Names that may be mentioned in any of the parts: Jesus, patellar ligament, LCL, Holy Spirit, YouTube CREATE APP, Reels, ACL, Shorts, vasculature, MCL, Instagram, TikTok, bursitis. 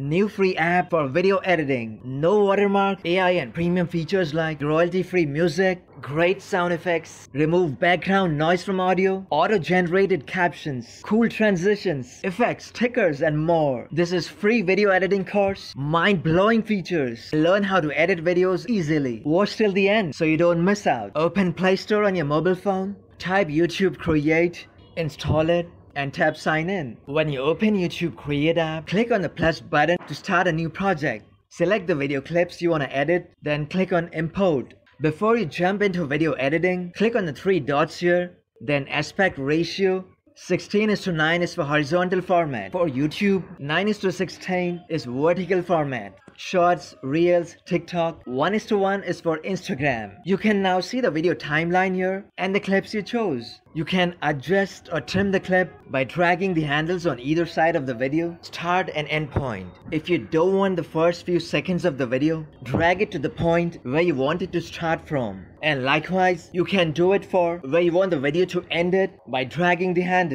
New free app for video editing, no watermark, AI and premium features like royalty-free music, great sound effects, remove background noise from audio, auto-generated captions, cool transitions, effects, stickers and more. This is free video editing course, mind-blowing features. Learn how to edit videos easily. Watch till the end so you don't miss out. Open Play Store on your mobile phone, type YouTube Create, install it, and tap sign in. When you open YouTube Create app, click on the plus button to start a new project. Select the video clips you want to edit, then click on import. Before you jump into video editing, click on the three dots here, then aspect ratio. 16:9 is for horizontal format. For YouTube, 9:16 is vertical format. Shorts, Reels, TikTok, 1:1 is for Instagram. You can now see the video timeline here and the clips you chose. You can adjust or trim the clip by dragging the handles on either side of the video. Start and end point. If you don't want the first few seconds of the video, drag it to the point where you want it to start from. And likewise, you can do it for where you want the video to end it by dragging the handle.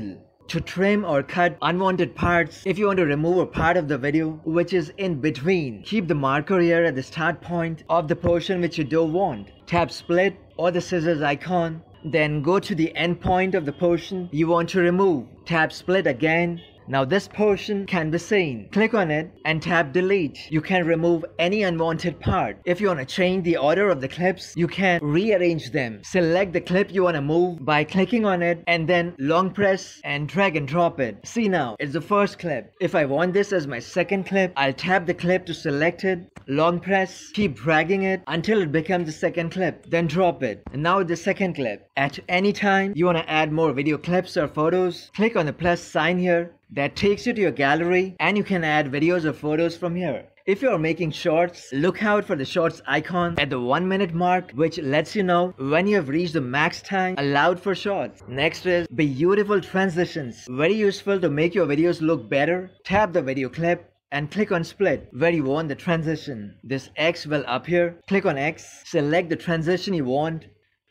To trim or cut unwanted parts, if you want to remove a part of the video which is in between, keep the marker here at the start point of the portion which you don't want. Tap split or the scissors icon, then go to the end point of the portion you want to remove. Tap split again. Now this portion can be seen. Click on it and tap delete. You can remove any unwanted part. If you want to change the order of the clips, you can rearrange them. Select the clip you want to move by clicking on it and then long press and drag and drop it. See now, it's the first clip. If I want this as my second clip, I'll tap the clip to select it, long press, keep dragging it until it becomes the second clip, then drop it. And now the second clip. At any time you want to add more video clips or photos, click on the plus sign here. That takes you to your gallery and you can add videos or photos from here. If you are making shorts, look out for the shorts icon at the 1-minute mark, which lets you know when you have reached the max time allowed for shorts. Next is beautiful transitions. Very useful to make your videos look better. Tap the video clip and click on split where you want the transition. This X will appear. Click on X, select the transition you want.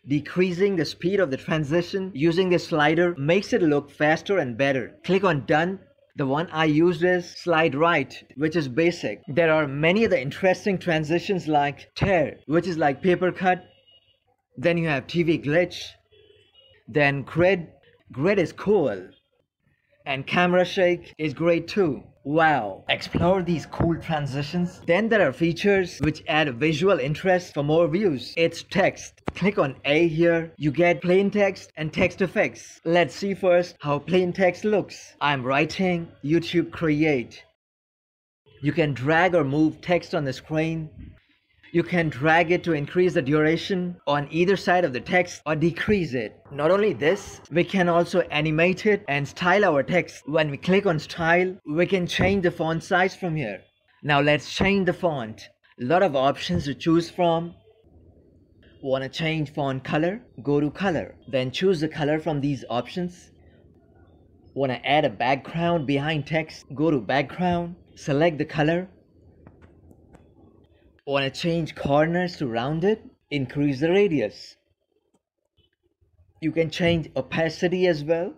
Decreasing the speed of the transition using the slider makes it look faster and better. Click on done. The one I used is slide right, which is basic. There are many other interesting transitions like tear, which is like paper cut. Then you have TV glitch. Then grid. Grid is cool. And camera shake is great too. Wow! Explore these cool transitions. Then there are features which add visual interest for more views. It's text. Click on A here. You get plain text and text effects. Let's see first how plain text looks. I'm writing YouTube Create. You can drag or move text on the screen. You can drag it to increase the duration on either side of the text or decrease it. Not only this, we can also animate it and style our text. When we click on style, we can change the font size from here. Now let's change the font. A lot of options to choose from. Want to change font color? Go to color. Then choose the color from these options. Want to add a background behind text? Go to background. Select the color. Want to change corners to round it? Increase the radius. You can change opacity as well.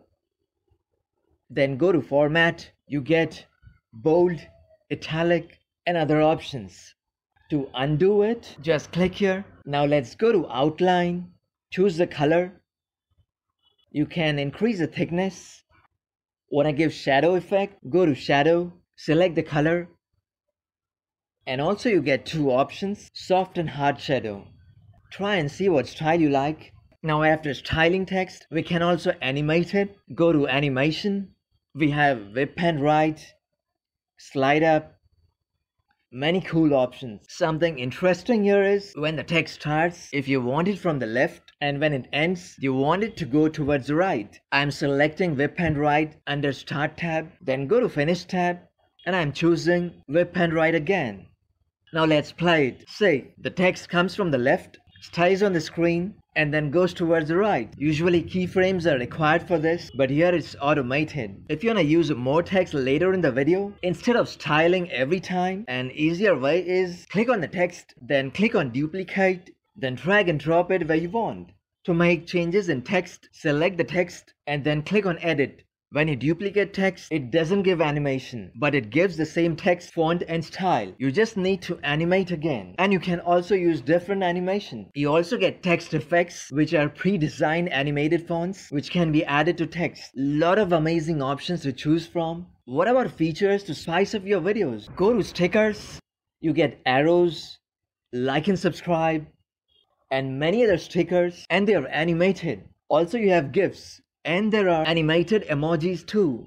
Then go to format. You get bold, italic and other options. To undo it, just click here. Now let's go to outline. Choose the color. You can increase the thickness. Want to give shadow effect? Go to shadow. Select the color. And also you get two options, soft and hard shadow. Try and see what style you like. Now after styling text, we can also animate it. Go to animation. We have whip and right, slide up, many cool options. Something interesting here is when the text starts, if you want it from the left and when it ends, you want it to go towards the right. I'm selecting whip and right under start tab, then go to finish tab and I'm choosing whip and right again. Now let's play it. See, the text comes from the left, stays on the screen and then goes towards the right. Usually keyframes are required for this, but here it's automated. If you want to use more text later in the video, instead of styling every time, an easier way is click on the text, then click on duplicate, then drag and drop it where you want. To make changes in text, select the text and then click on edit. When you duplicate text, it doesn't give animation, but it gives the same text font and style. You just need to animate again. And you can also use different animation. You also get text effects, which are pre-designed animated fonts, which can be added to text. Lot of amazing options to choose from. What about features to spice up your videos? Go to stickers, you get arrows, like and subscribe, and many other stickers, and they are animated. Also you have GIFs. And there are animated emojis too.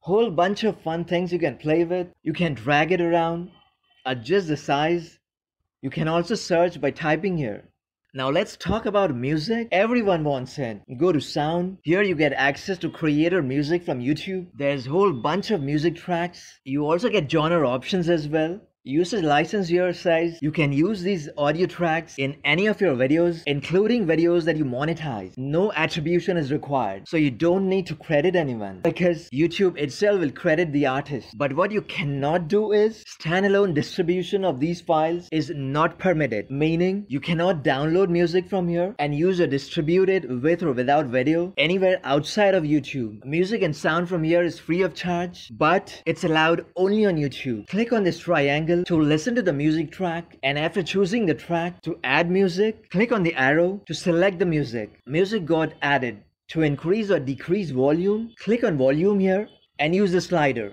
Whole bunch of fun things you can play with. You can drag it around, adjust the size. You can also search by typing here. Now let's talk about music. Everyone wants it. Go to sound. Here you get access to creator music from YouTube. There's whole bunch of music tracks. You also get genre options as well. Usage license here says you can use these audio tracks in any of your videos, including videos that you monetize. No attribution is required, so you don't need to credit anyone because YouTube itself will credit the artist. But what you cannot do is standalone distribution of these files is not permitted, meaning you cannot download music from here and use or distribute it with or without video anywhere outside of YouTube. Music and sound from here is free of charge, but it's allowed only on YouTube. Click on this triangle to listen to the music track, and after choosing the track to add music, click on the arrow to select the music. Music got added. To increase or decrease volume, click on volume here and use the slider.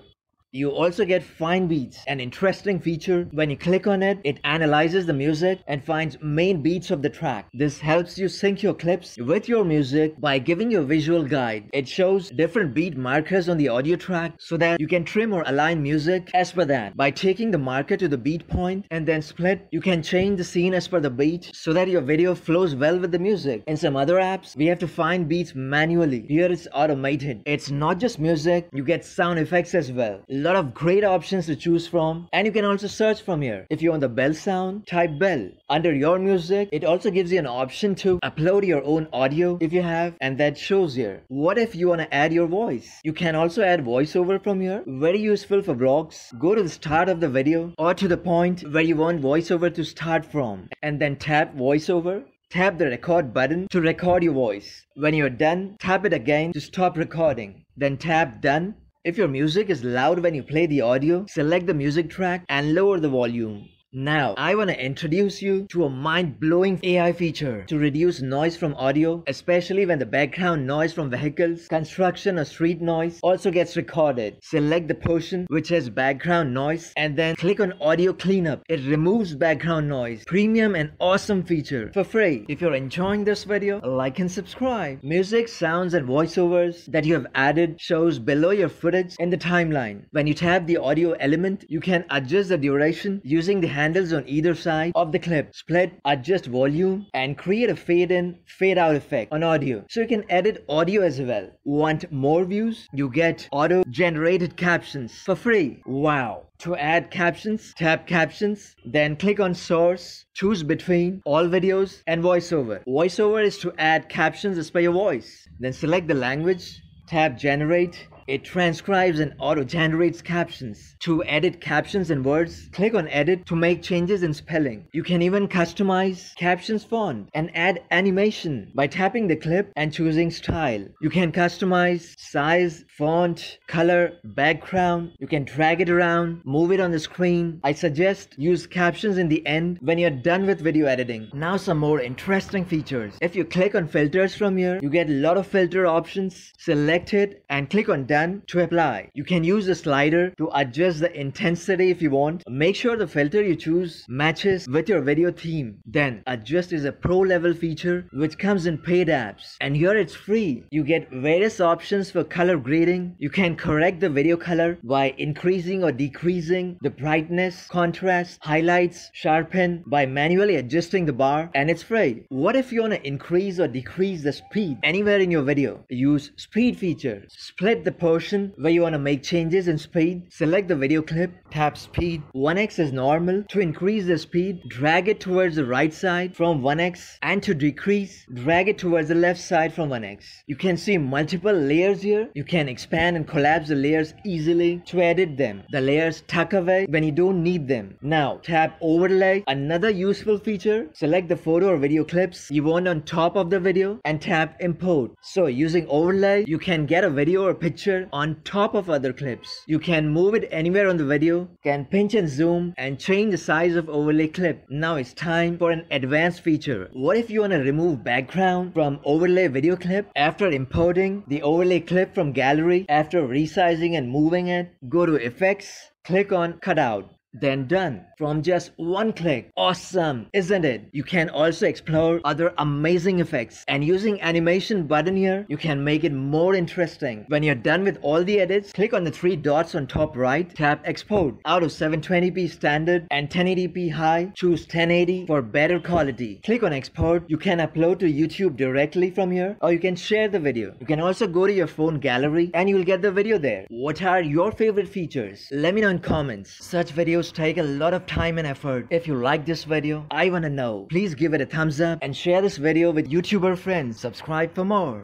You also get find beats, an interesting feature. When you click on it, it analyzes the music and finds main beats of the track. This helps you sync your clips with your music by giving you a visual guide. It shows different beat markers on the audio track so that you can trim or align music as per that. By taking the marker to the beat point and then split, you can change the scene as per the beat so that your video flows well with the music. In some other apps, we have to find beats manually. Here it's automated. It's not just music, you get sound effects as well. Lot of great options to choose from, and you can also search from here. If you want the bell sound, type bell under your music. It also gives you an option to upload your own audio if you have, and that shows here. What if you want to add your voice? You can also add voiceover from here. Very useful for vlogs. Go to the start of the video or to the point where you want voiceover to start from, and then tap voiceover. Tap the record button to record your voice. When you're done, tap it again to stop recording. Then tap done. If your music is loud when you play the audio, select the music track and lower the volume. Now, I want to introduce you to a mind-blowing AI feature to reduce noise from audio, especially when the background noise from vehicles, construction or street noise also gets recorded. Select the portion which has background noise and then click on audio cleanup. It removes background noise. Premium and awesome feature for free. If you're enjoying this video, like and subscribe. Music, sounds and voiceovers that you have added shows below your footage in the timeline. When you tap the audio element, you can adjust the duration using the handles on either side of the clip, split, adjust volume, and create a fade in, fade out effect on audio. So you can edit audio as well. Want more views? You get auto generated captions for free. Wow. To add captions, tap captions, then click on source, choose between all videos and voiceover. Voiceover is to add captions as per your voice. Then select the language, tap generate. It transcribes and auto-generates captions. To edit captions and words, click on edit to make changes in spelling. You can even customize captions font and add animation by tapping the clip and choosing style. You can customize size, font, color, background. You can drag it around, move it on the screen. I suggest use captions in the end when you're done with video editing. Now some more interesting features. If you click on filters from here, you get a lot of filter options. Select it and click on done to apply. You can use the slider to adjust the intensity if you want. Make sure the filter you choose matches with your video theme. Then adjust is a pro level feature which comes in paid apps, and here it's free. You get various options for color grading. You can correct the video color by increasing or decreasing the brightness, contrast, highlights, sharpen by manually adjusting the bar, and it's free. What if you want to increase or decrease the speed anywhere in your video? Use speed feature. Split the portion where you want to make changes in speed, select the video clip, tap speed, 1x is normal. To increase the speed, drag it towards the right side from 1x, and to decrease, drag it towards the left side from 1x. You can see multiple layers here. You can expand and collapse the layers easily to edit them. The layers tuck away when you don't need them. Now tap overlay. Another useful feature, select the photo or video clips you want on top of the video and tap import. So using overlay, you can get a video or picture on top of other clips. You can move it anywhere on the video, can pinch and zoom and change the size of overlay clip. Now it's time for an advanced feature. What if you want to remove background from overlay video clip? After importing the overlay clip from gallery, after resizing and moving it, go to effects, click on cutout. Then done. From just one click. Awesome, isn't it? You can also explore other amazing effects, and using animation button here, you can make it more interesting. When you're done with all the edits, click on the three dots on top right, tap export. Out of 720p standard and 1080p high, choose 1080 for better quality. Click on export. You can upload to YouTube directly from here, or you can share the video. You can also go to your phone gallery and you'll get the video there. What are your favorite features? Let me know in comments. Such videos take a lot of time and effort. If you like this video, I wanna know. Please give it a thumbs up and share this video with YouTuber friends. Subscribe for more.